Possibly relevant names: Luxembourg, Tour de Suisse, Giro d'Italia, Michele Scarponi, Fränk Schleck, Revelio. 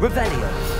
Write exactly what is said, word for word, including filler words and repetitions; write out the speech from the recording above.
Revelio.